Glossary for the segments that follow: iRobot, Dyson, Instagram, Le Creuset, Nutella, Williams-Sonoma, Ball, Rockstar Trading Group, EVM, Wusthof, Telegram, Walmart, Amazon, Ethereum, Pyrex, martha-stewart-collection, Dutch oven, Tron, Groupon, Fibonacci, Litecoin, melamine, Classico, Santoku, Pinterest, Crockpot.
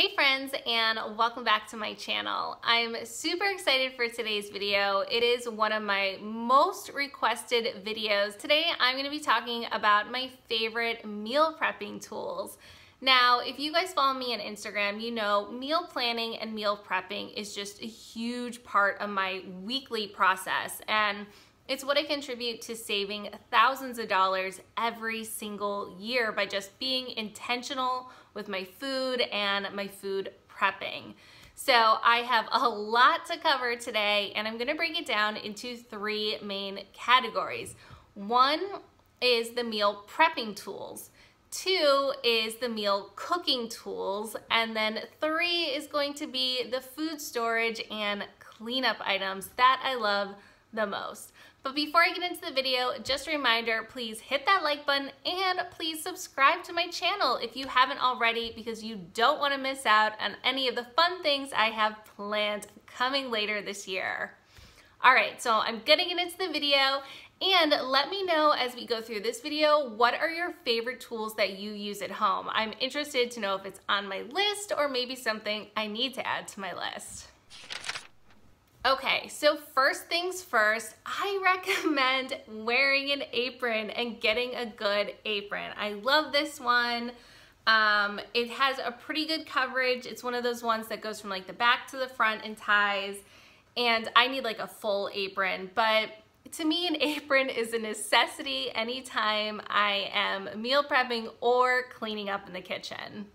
Hey friends, and welcome back to my channel. I'm super excited for today's video. It is one of my most requested videos. Today I'm going to be talking about my favorite meal prepping tools. Now, if you guys follow me on Instagram, you know meal planning and meal prepping is just a huge part of my weekly process, and it's what I contribute to saving thousands of dollars every single year by just being intentional with my food and my food prepping. So I have a lot to cover today, and I'm gonna break it down into three main categories. One is the meal prepping tools. Two is the meal cooking tools. And then three is going to be the food storage and cleanup items that I love the most. But before I get into the video, just a reminder, please hit that like button and please subscribe to my channel if you haven't already, because you don't want to miss out on any of the fun things I have planned coming later this year. All right, so I'm gonna get into the video, and let me know as we go through this video, what are your favorite tools that you use at home? I'm interested to know if it's on my list or maybe something I need to add to my list. Okay, so first things first, I recommend wearing an apron and getting a good apron. I love this one. It has a pretty good coverage. It's one of those ones that goes from like the back to the front and ties, and I need like a full apron, but to me an apron is a necessity anytime I am meal prepping or cleaning up in the kitchen.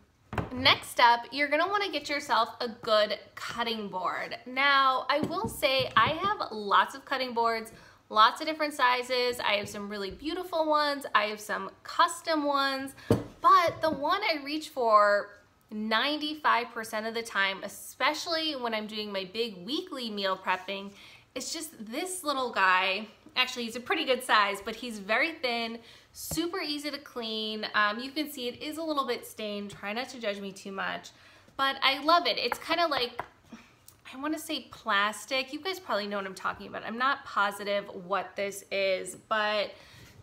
Next up, you're gonna wanna get yourself a good cutting board. Now, I will say I have lots of cutting boards, lots of different sizes. I have some really beautiful ones. I have some custom ones, but the one I reach for 95% of the time, especially when I'm doing my big weekly meal prepping, it's just this little guy. Actually, he's a pretty good size, but he's very thin, super easy to clean. You can see it is a little bit stained. Try not to judge me too much, but I love it. It's kind of like, I want to say plastic. You guys probably know what I'm talking about. I'm not positive what this is, but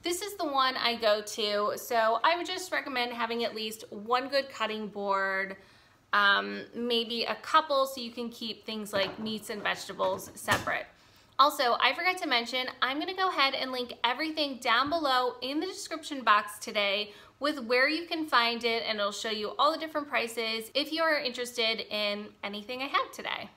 this is the one I go to. So I would just recommend having at least one good cutting board, maybe a couple, so you can keep things like meats and vegetables separate. Also, I forgot to mention, I'm gonna go ahead and link everything down below in the description box today with where you can find it, and it'll show you all the different prices if you are interested in anything I have today.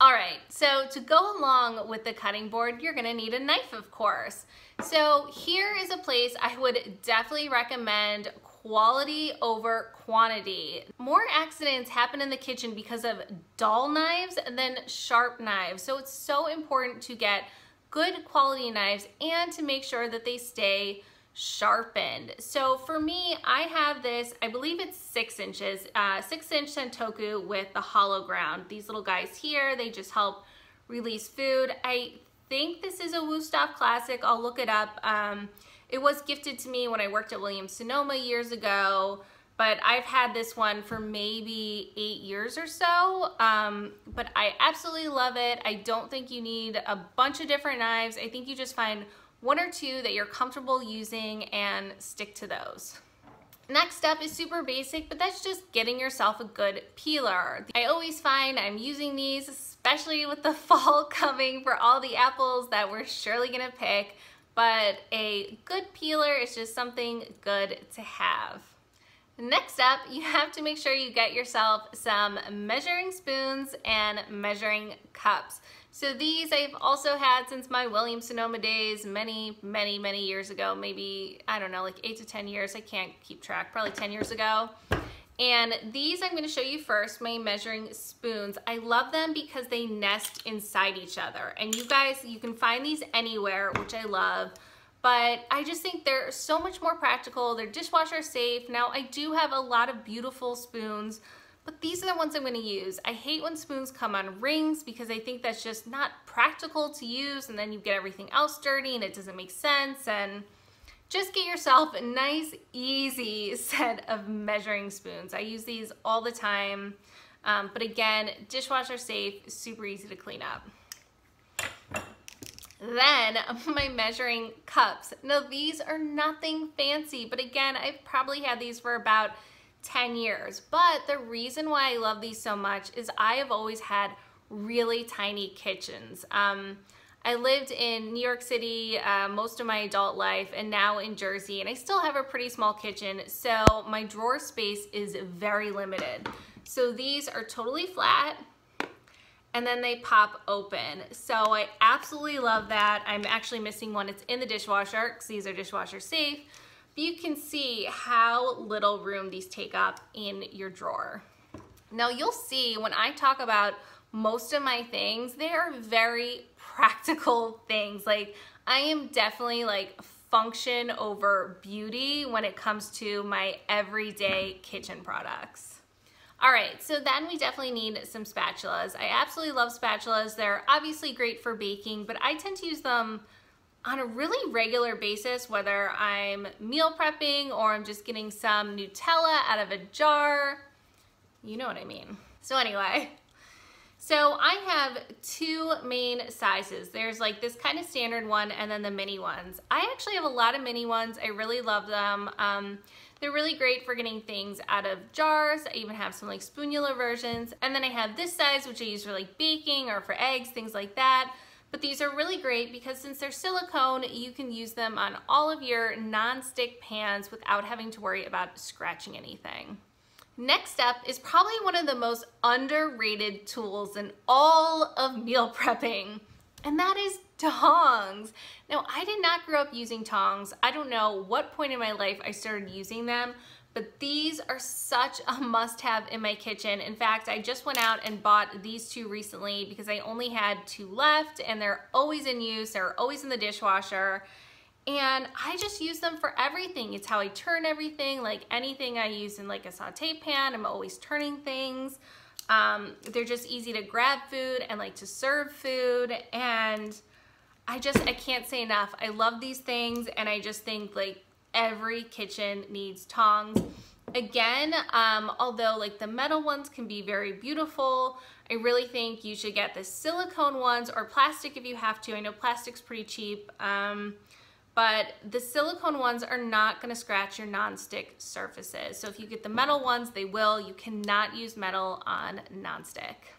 All right, so to go along with the cutting board, you're gonna need a knife, of course. So here is a place I would definitely recommend quality over quantity. More accidents happen in the kitchen because of dull knives than sharp knives. So it's so important to get good quality knives and to make sure that they stay sharpened. So for me, I have this, I believe it's 6 inches, 6 inch Santoku with the hollow ground. These little guys here, they just help release food. I think this is a Wusthof Classic. I'll look it up. It was gifted to me when I worked at Williams-Sonoma years ago, but I've had this one for maybe 8 years or so, but I absolutely love it. I don't think you need a bunch of different knives. I think you just find one or two that you're comfortable using and stick to those. Next up is super basic, but that's just getting yourself a good peeler. I always find I'm using these, especially with the fall coming for all the apples that we're surely gonna pick. But a good peeler is just something good to have. Next up, you have to make sure you get yourself some measuring spoons and measuring cups. So these I've also had since my Williams-Sonoma days many years ago, maybe, I don't know, like 8 to 10 years, I can't keep track, probably 10 years ago. And these I'm gonna show you first, my measuring spoons. I love them because they nest inside each other. And you guys, you can find these anywhere, which I love, but I just think they're so much more practical. They're dishwasher safe. Now, I do have a lot of beautiful spoons, but these are the ones I'm gonna use. I hate when spoons come on rings because I think that's just not practical to use, and then you get everything else dirty and it doesn't make sense. And just get yourself a nice, easy set of measuring spoons. I use these all the time, but again, dishwasher safe, super easy to clean up. Then my measuring cups. Now these are nothing fancy, but again, I've probably had these for about 10 years. But the reason why I love these so much is I have always had really tiny kitchens. I lived in New York City most of my adult life and now in Jersey, and I still have a pretty small kitchen, so my drawer space is very limited. So these are totally flat and then they pop open. So I absolutely love that. I'm actually missing one. It's in the dishwasher because these are dishwasher safe. But you can see how little room these take up in your drawer. Now you'll see when I talk about most of my things, they are very practical things. Like I am definitely like function over beauty when it comes to my everyday kitchen products. All right, so then we definitely need some spatulas. I absolutely love spatulas. They're obviously great for baking, but I tend to use them on a really regular basis, whether I'm meal prepping or I'm just getting some Nutella out of a jar. You know what I mean. So anyway, so I have two main sizes. There's like this kind of standard one and then the mini ones. I actually have a lot of mini ones. I really love them. They're really great for getting things out of jars. I even have some like spoonular versions. And then I have this size, which I use for like baking or for eggs, things like that. But these are really great because since they're silicone, you can use them on all of your non-stick pans without having to worry about scratching anything. Next up is probably one of the most underrated tools in all of meal prepping, and that is tongs. Now, I did not grow up using tongs. I don't know what point in my life I started using them, but these are such a must-have in my kitchen. In fact, I just went out and bought these two recently because I only had two left, and they're always in use. They're always in the dishwasher. And I just use them for everything. It's how I turn everything, like anything I use in like a saute pan, I'm always turning things. They're just easy to grab food and like to serve food. And I can't say enough. I love these things, and I just think like every kitchen needs tongs. Again, although like the metal ones can be very beautiful, I really think you should get the silicone ones or plastic if you have to. I know plastic's pretty cheap. But the silicone ones are not gonna scratch your non-stick surfaces. So if you get the metal ones, they will. You cannot use metal on non-stick.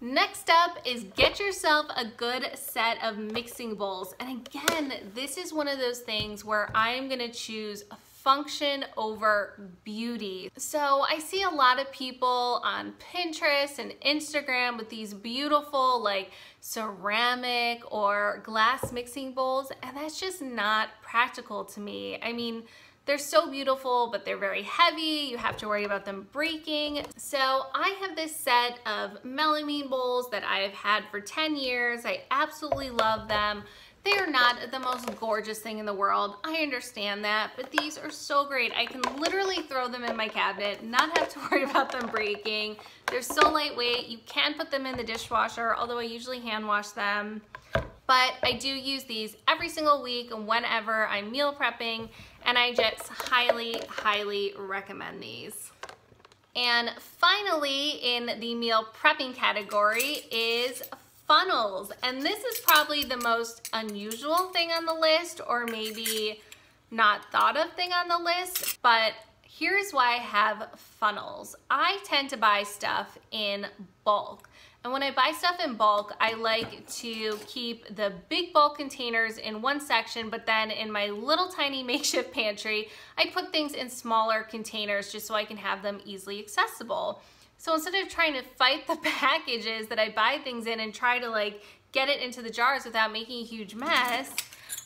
Next up is get yourself a good set of mixing bowls. And again, this is one of those things where I'm gonna choose function over beauty. So I see a lot of people on Pinterest and Instagram with these beautiful like ceramic or glass mixing bowls, and that's just not practical to me. I mean, they're so beautiful, but they're very heavy. You have to worry about them breaking. So I have this set of melamine bowls that I've had for 10 years. I absolutely love them. They are not the most gorgeous thing in the world. I understand that, but these are so great. I can literally throw them in my cabinet, not have to worry about them breaking. They're so lightweight. You can put them in the dishwasher, although I usually hand wash them. But I do use these every single week and whenever I'm meal prepping, and I just highly, highly recommend these. And finally, in the meal prepping category is funnels, and this is probably the most unusual thing on the list, or maybe not thought of thing on the list, but here's why I have funnels. I tend to buy stuff in bulk, and when I buy stuff in bulk, I like to keep the big bulk containers in one section, but then in my little tiny makeshift pantry, I put things in smaller containers just so I can have them easily accessible. So instead of trying to fight the packages that I buy things in and try to like get it into the jars without making a huge mess,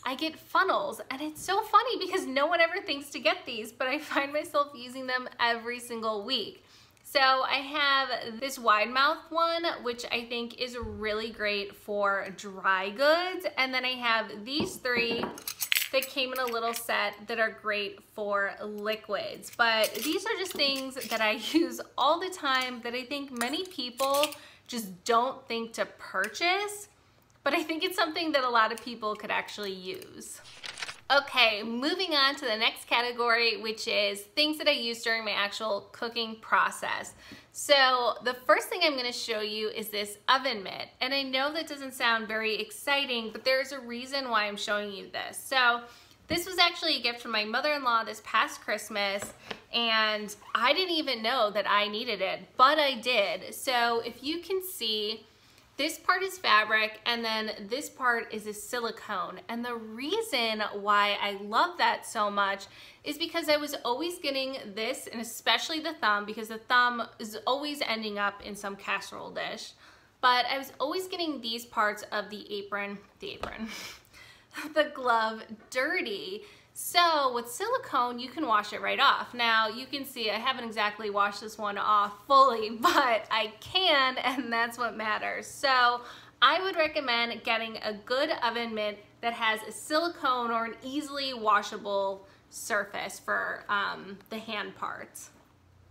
I get funnels. And it's so funny because no one ever thinks to get these, but I find myself using them every single week. So I have this wide mouth one, which I think is really great for dry goods. And then I have these three that came in a little set that are great for liquids. But these are just things that I use all the time that I think many people just don't think to purchase, but I think it's something that a lot of people could actually use. Okay, moving on to the next category, which is things that I use during my actual cooking process. So the first thing I'm gonna show you is this oven mitt. And I know that doesn't sound very exciting, but there's a reason why I'm showing you this. So this was actually a gift from my mother-in-law this past Christmas, and I didn't even know that I needed it, but I did. So if you can see, this part is fabric and then this part is a silicone. And the reason why I love that so much is because I was always getting this, and especially the thumb, because the thumb is always ending up in some casserole dish. But I was always getting these parts of the glove dirty. So with silicone, you can wash it right off. Now you can see I haven't exactly washed this one off fully, but I can, and that's what matters. So I would recommend getting a good oven mitt that has a silicone or an easily washable surface for the hand parts.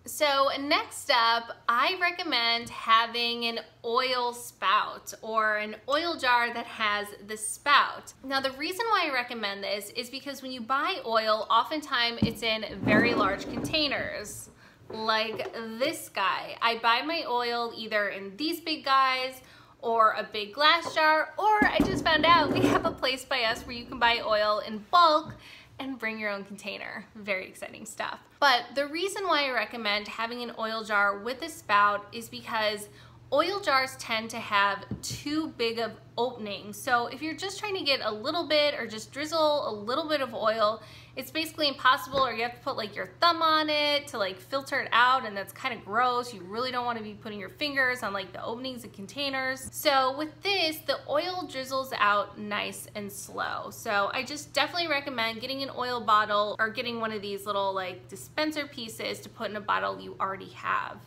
So next up, I recommend having an oil spout or an oil jar that has the spout. Now the reason why I recommend this is because when you buy oil, oftentimes it's in very large containers like this guy. I buy my oil either in these big guys or a big glass jar, or I just found out we have a place by us where you can buy oil in bulk and bring your own container. Very exciting stuff. But the reason why I recommend having an oil jar with a spout is because oil jars tend to have too big of openings. So if you're just trying to get a little bit or just drizzle a little bit of oil, it's basically impossible, or you have to put like your thumb on it to like filter it out, and that's kind of gross. You really don't want to be putting your fingers on like the openings and containers. So with this, the oil drizzles out nice and slow. So I just definitely recommend getting an oil bottle or getting one of these little like dispenser pieces to put in a bottle you already have.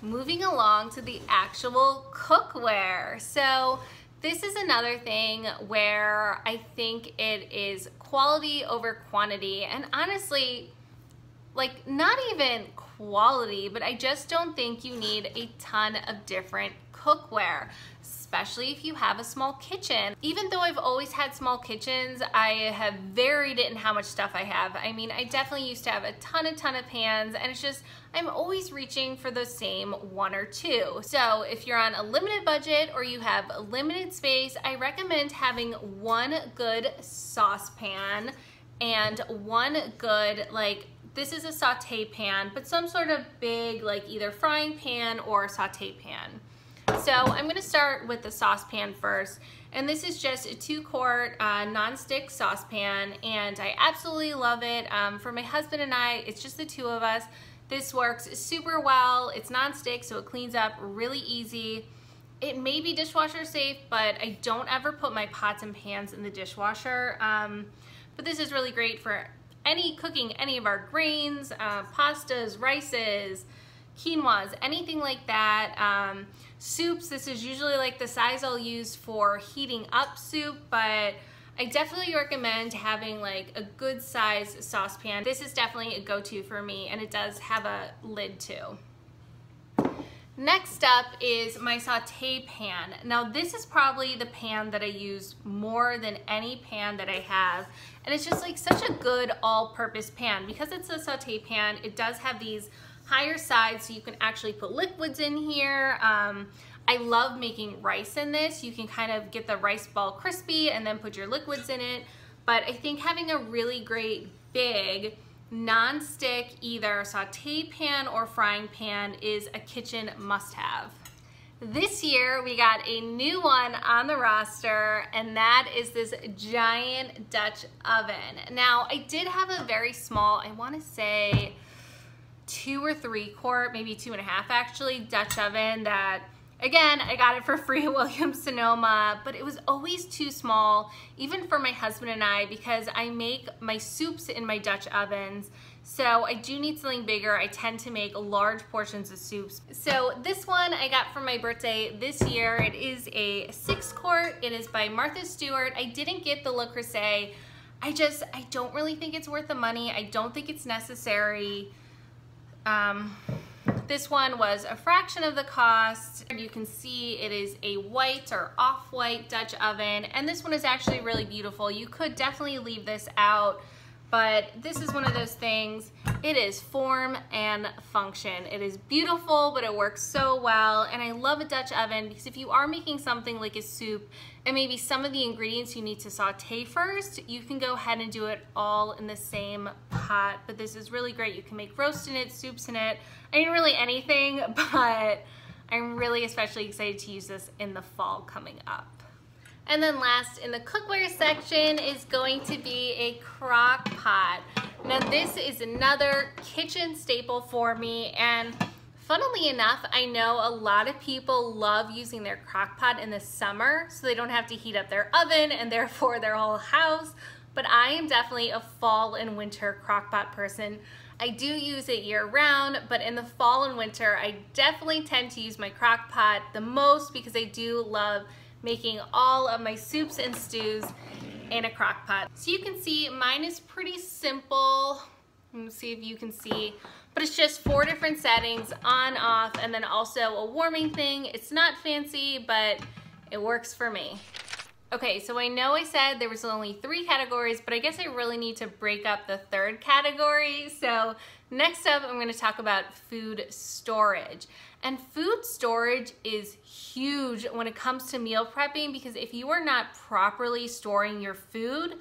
Moving along to the actual cookware. So this is another thing where I think it is quality over quantity, and honestly, like not even quality, but I just don't think you need a ton of different cookware, especially if you have a small kitchen. Even though I've always had small kitchens, I have varied it in how much stuff I have. I mean, I definitely used to have a ton of pans, and it's just, I'm always reaching for the same one or two. So if you're on a limited budget or you have a limited space, I recommend having one good saucepan and one good, like, this is a saute pan, but some sort of big, like either frying pan or saute pan. So I'm gonna start with the saucepan first. And this is just a 2-quart nonstick saucepan, and I absolutely love it. For my husband and I, it's just the two of us. This works super well. It's nonstick, so it cleans up really easy. It may be dishwasher safe, but I don't ever put my pots and pans in the dishwasher. But this is really great for any cooking, any of our grains, pastas, rices, quinoas, anything like that. Soups, this is usually like the size I'll use for heating up soup, but I definitely recommend having like a good size saucepan. This is definitely a go-to for me, and it does have a lid too. Next up is my saute pan. Now this is probably the pan that I use more than any pan that I have, and it's just like such a good all-purpose pan. Because it's a saute pan, it does have these higher sides, so you can actually put liquids in here. I love making rice in this. You can kind of get the rice ball crispy and then put your liquids in it. But I think having a really great big non-stick either saute pan or frying pan is a kitchen must-have. This year we got a new one on the roster, and that is this giant Dutch oven. Now I did have a very small, I want to say 2 or 3 quart, maybe 2.5 actually, Dutch oven that, again, I got it for free at Williams-Sonoma, but it was always too small, even for my husband and I, because I make my soups in my Dutch ovens. So I do need something bigger. I tend to make large portions of soups. So this one I got for my birthday this year. It is a 6-quart. It is by Martha Stewart. I didn't get the Le Creuset. I don't really think it's worth the money. I don't think it's necessary. This one was a fraction of the cost. You can see it is a white or off-white Dutch oven, and this one is actually really beautiful. You could definitely leave this out, but this is one of those things. It is form and function. It is beautiful, but it works so well. And I love a Dutch oven because if you are making something like a soup and maybe some of the ingredients you need to saute first, you can go ahead and do it all in the same pot. But this is really great. You can make roast in it, soups in it. I mean, really anything, but I'm really especially excited to use this in the fall coming up. And then last in the cookware section is going to be a crock pot. Now this is another kitchen staple for me, and funnily enough, I know a lot of people love using their crock pot in the summer so they don't have to heat up their oven and therefore their whole house, but I am definitely a fall and winter crock pot person. I do use it year round, but in the fall and winter, I definitely tend to use my crock pot the most because I do love making all of my soups and stews in a crock pot. So you can see mine is pretty simple. Let me see if you can see, but it's just 4 different settings, on, off, and then also a warming thing. It's not fancy, but it works for me. Okay, so I know I said there was only 3 categories, but I guess I really need to break up the 3rd category. So next up, I'm gonna talk about food storage. And food storage is huge when it comes to meal prepping, because if you are not properly storing your food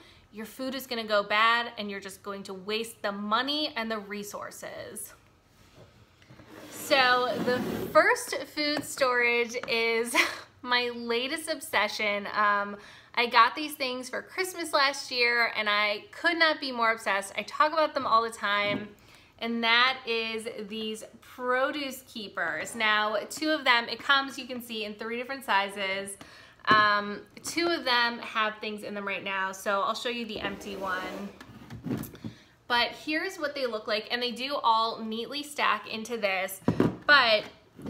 is gonna go bad and you're just going to waste the money and the resources. So the first food storage is my latest obsession. I got these things for Christmas last year and I could not be more obsessed. I talk about them all the time. And that is these produce keepers. Now, 2 of them, it comes, you can see, in 3 different sizes. 2 of them have things in them right now, so I'll show you the empty one. But here's what they look like, and they do all neatly stack into this. But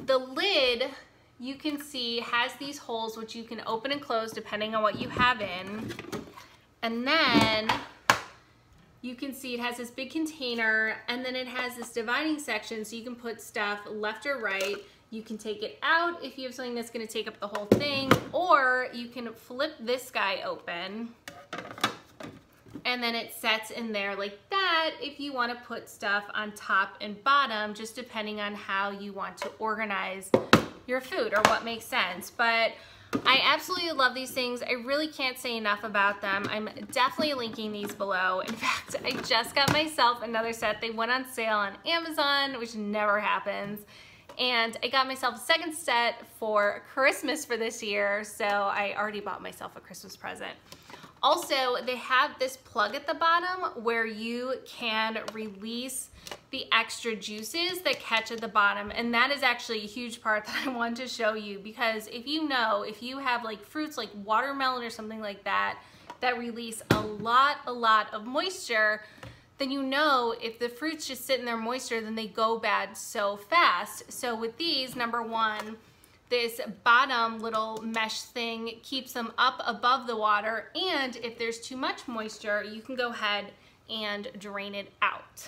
the lid, you can see, has these holes which you can open and close depending on what you have in. And then you can see it has this big container, and then it has this dividing section so you can put stuff left or right. You can take it out if you have something that's gonna take up the whole thing, or you can flip this guy open and then it sets in there like that if you wanna put stuff on top and bottom, just depending on how you want to organize your food or what makes sense. But I absolutely love these things. I really can't say enough about them. I'm definitely linking these below. In fact, I just got myself another set. They went on sale on Amazon, which never happens. And I got myself a 2nd set for Christmas for this year, so I already bought myself a Christmas present. Also, they have this plug at the bottom where you can release the extra juices that catch at the bottom, and that is actually a huge part that I want to show you, because if you know, if you have like fruits like watermelon or something like that that release a lot of moisture, then you know if the fruits just sit in their moisture, then they go bad so fast. So with these, number one, this bottom little mesh thing keeps them up above the water, and if there's too much moisture, you can go ahead and drain it out.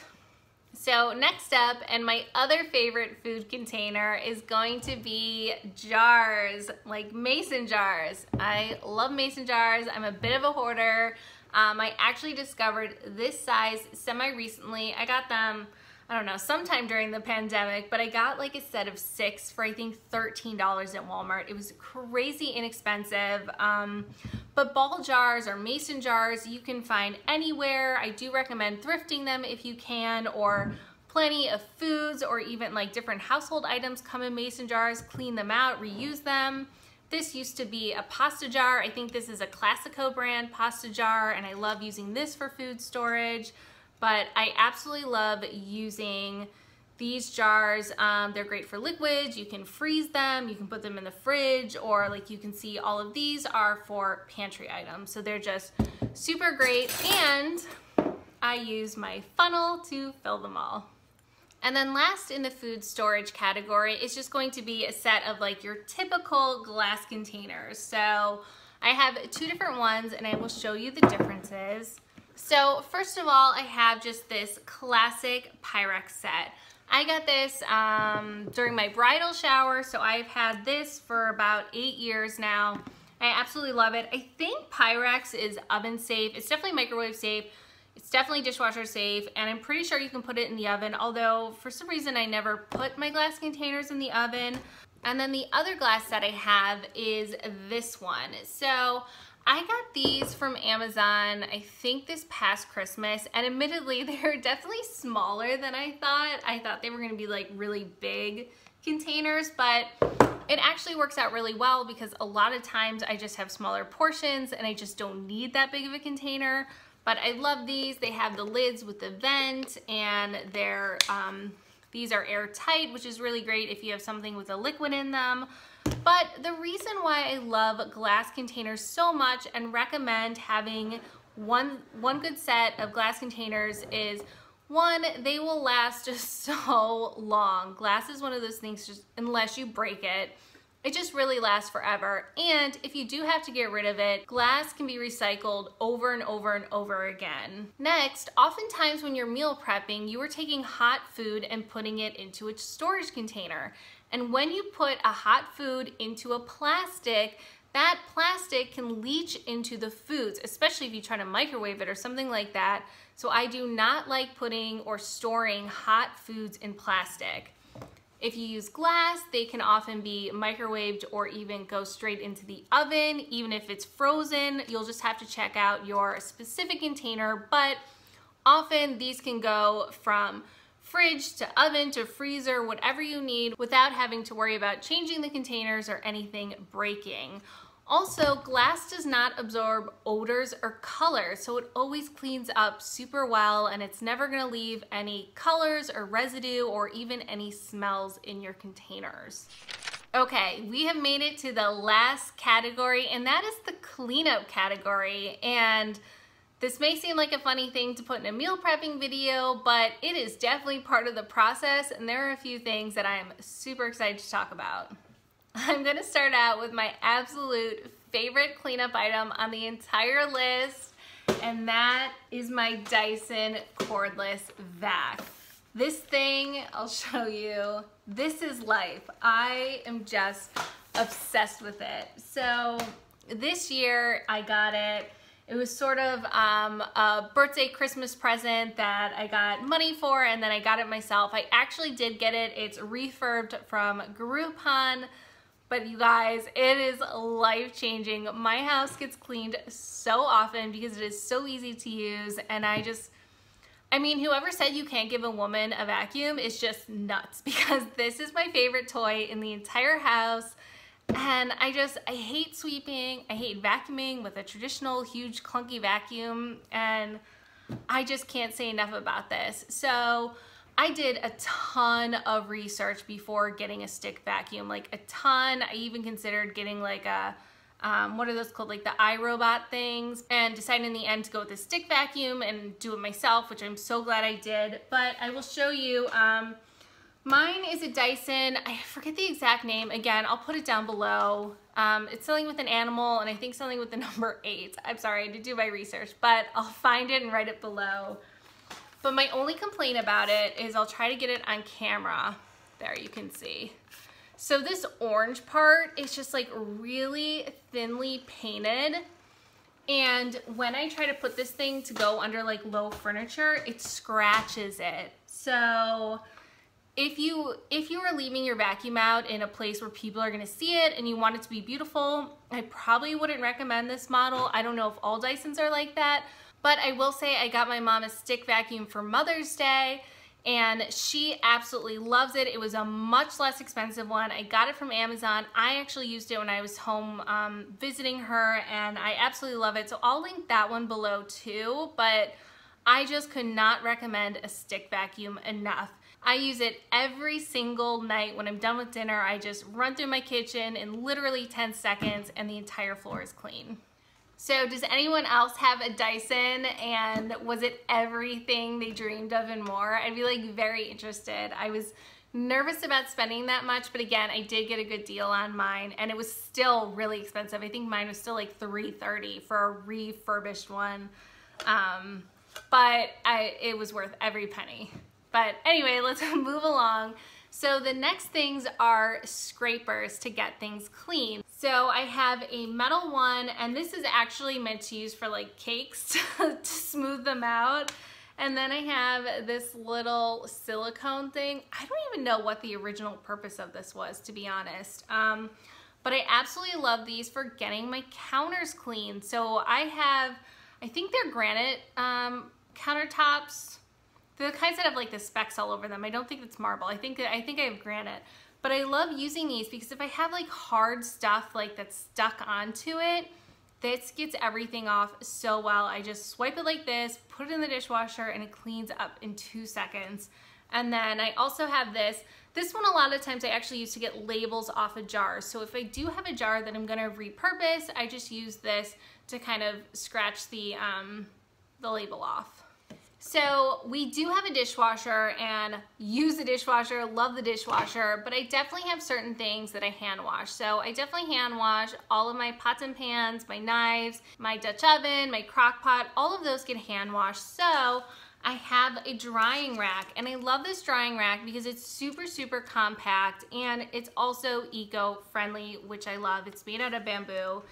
So next up, and my other favorite food container, is going to be jars, like mason jars. I love mason jars. I'm a bit of a hoarder. I actually discovered this size semi-recently. I got them, I don't know, sometime during the pandemic, but I got like a set of 6 for I think $13 at Walmart. It was crazy inexpensive. But ball jars or mason jars you can find anywhere. I do recommend thrifting them if you can, or plenty of foods or even like different household items come in mason jars. Clean them out, reuse them. This used to be a pasta jar. I think this is a Classico brand pasta jar, and I love using this for food storage. But I absolutely love using these jars. They're great for liquids. You can freeze them, you can put them in the fridge, or like you can see all of these are for pantry items. So they're just super great, and I use my funnel to fill them all. And then last in the food storage category is just going to be a set of like your typical glass containers. So I have 2 different ones and I will show you the differences. So first of all, I have just this classic Pyrex set. I got this during my bridal shower, so I've had this for about 8 years now. I absolutely love it. I think Pyrex is oven safe. It's definitely microwave safe. It's definitely dishwasher safe, and I'm pretty sure you can put it in the oven, although for some reason I never put my glass containers in the oven. And then the other glass that I have is this one. So I got these from Amazon, I think this past Christmas, and admittedly they're definitely smaller than I thought. I thought they were gonna be like really big containers, but it actually works out really well because a lot of times I just have smaller portions and I just don't need that big of a container. But I love these. They have the lids with the vent, and they're these are airtight, which is really great if you have something with a liquid in them. But the reason why I love glass containers so much and recommend having one good set of glass containers is, one, they will last just so long. Glass is one of those things, just unless you break it, it just really lasts forever. And if you do have to get rid of it, glass can be recycled over and over and over again. Next, oftentimes when you're meal prepping, you are taking hot food and putting it into a storage container. And when you put a hot food into a plastic, that plastic can leach into the foods, especially if you try to microwave it or something like that. So I do not like putting or storing hot foods in plastic. If you use glass, they can often be microwaved or even go straight into the oven. Even if it's frozen, you'll just have to check out your specific container, but often these can go from fridge to oven to freezer, whatever you need, without having to worry about changing the containers or anything breaking. Also, glass does not absorb odors or colors, so it always cleans up super well, and it's never gonna leave any colors or residue or even any smells in your containers. Okay, we have made it to the last category, and that is the cleanup category. And this may seem like a funny thing to put in a meal prepping video, but it is definitely part of the process, and there are a few things that I am super excited to talk about. I'm gonna start out with my absolute favorite cleanup item on the entire list, and that is my Dyson cordless vac. This thing, I'll show you, this is life. I am just obsessed with it. So this year I got it. It was sort of a birthday Christmas present that I got money for, and then I got it myself. I actually did get it. It's refurbed from Groupon, but you guys, it is life-changing. My house gets cleaned so often because it is so easy to use, and I mean, whoever said you can't give a woman a vacuum is just nuts, because this is my favorite toy in the entire house. And I hate sweeping, I hate vacuuming with a traditional huge clunky vacuum, and I just can't say enough about this. So I did a ton of research before getting a stick vacuum, like a ton. I even considered getting like a, what are those called, like the iRobot things, and decided in the end to go with a stick vacuum and do it myself, which I'm so glad I did. But I will show you, mine is a Dyson, I forget the exact name. Again, I'll put it down below. It's something with an animal, and I think something with the number 8. I'm sorry, I had to do my research, but I'll find it and write it below. But my only complaint about it is, I'll try to get it on camera. There, you can see. So this orange part is just like really thinly painted. And when I try to put this thing to go under like low furniture, it scratches it. So if you are leaving your vacuum out in a place where people are gonna see it and you want it to be beautiful, I probably wouldn't recommend this model. I don't know if all Dysons are like that, but I will say I got my mom a stick vacuum for Mother's Day, and she absolutely loves it. It was a much less expensive one. I got it from Amazon. I actually used it when I was home visiting her, and I absolutely love it. So I'll link that one below too, but I just could not recommend a stick vacuum enough. I use it every single night when I'm done with dinner. I just run through my kitchen in literally 10 seconds and the entire floor is clean. So does anyone else have a Dyson, and was it everything they dreamed of and more? I'd be like very interested. I was nervous about spending that much, but again, I did get a good deal on mine, and it was still really expensive. I think mine was still like $330 for a refurbished one, but it was worth every penny. But anyway, let's move along. So the next things are scrapers to get things clean. So I have a metal one, and this is actually meant to use for like cakes to smooth them out. And then I have this little silicone thing. I don't even know what the original purpose of this was, to be honest. But I absolutely love these for getting my counters clean. So I have, I think they're granite countertops. They're the kinds that have like the specks all over them. I don't think it's marble. I think I have granite. But I love using these because if I have like hard stuff like that's stuck onto it, this gets everything off so well. I just swipe it like this, put it in the dishwasher, and it cleans up in 2 seconds. And then I also have this. This one a lot of times I actually use to get labels off of jars. So if I do have a jar that I'm gonna repurpose, I just use this to kind of scratch the label off. So we do have a dishwasher and use the dishwasher, love the dishwasher, but I definitely have certain things that I hand wash. So I definitely hand wash all of my pots and pans, my knives, my Dutch oven, my crock pot, all of those get hand washed. So I have a drying rack, and I love this drying rack because it's super, super compact, and it's also eco-friendly, which I love. It's made out of bamboo,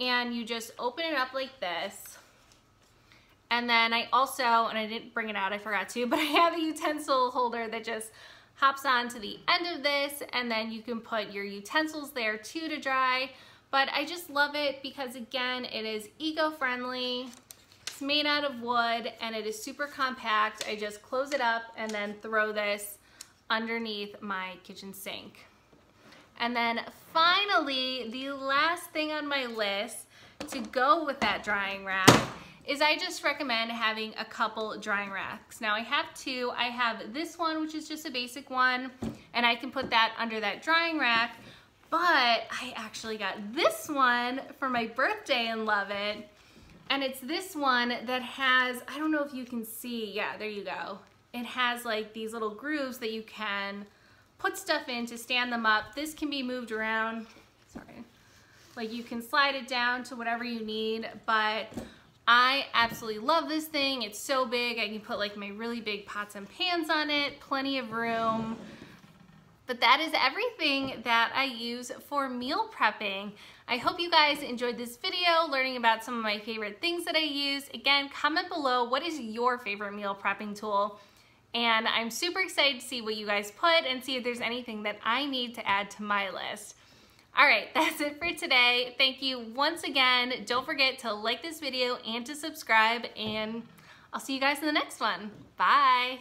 and you just open it up like this. And then I also, and I didn't bring it out, I forgot to, but I have a utensil holder that just hops on to the end of this, and then you can put your utensils there too to dry. But I just love it because, again, it is eco-friendly, it's made out of wood, and it is super compact. I just close it up and then throw this underneath my kitchen sink. And then finally, the last thing on my list to go with that drying rack is I just recommend having a couple drying racks. Now I have two. I have this one, which is just a basic one, and I can put that under that drying rack, but I actually got this one for my birthday and love it. And it's this one that has, I don't know if you can see, yeah, there you go. It has like these little grooves that you can put stuff in to stand them up. This can be moved around, sorry. Like you can slide it down to whatever you need, but I absolutely love this thing. It's so big. I can put like my really big pots and pans on it, plenty of room. But that is everything that I use for meal prepping. I hope you guys enjoyed this video, learning about some of my favorite things that I use. Again, comment below, what is your favorite meal prepping tool? And I'm super excited to see what you guys put and see if there's anything that I need to add to my list. All right, that's it for today. Thank you once again. Don't forget to like this video and to subscribe, and I'll see you guys in the next one. Bye.